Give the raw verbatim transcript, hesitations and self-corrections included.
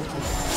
executed.